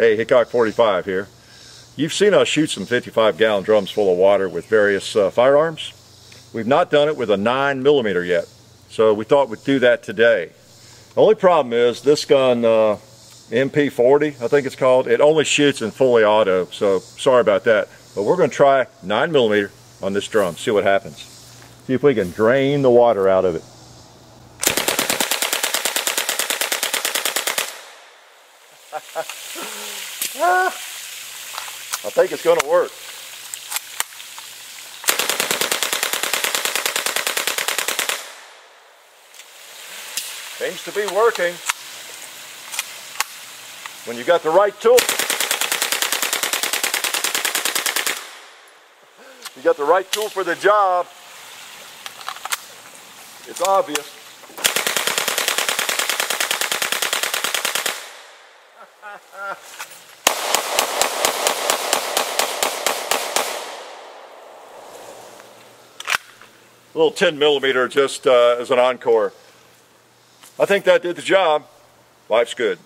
Hey, Hickok45 here. You've seen us shoot some 55-gallon drums full of water with various firearms. We've not done it with a 9mm yet, so we thought we'd do that today. The only problem is this gun, MP-40, I think it's called, it only shoots in fully auto, so sorry about that. But we're going to try 9mm on this drum, see what happens. See if we can drain the water out of it. I think it's going to work. Seems to be working when you got the right tool. You got the right tool for the job. It's obvious. A little 10mm just as an encore. I think that did the job. Life's good.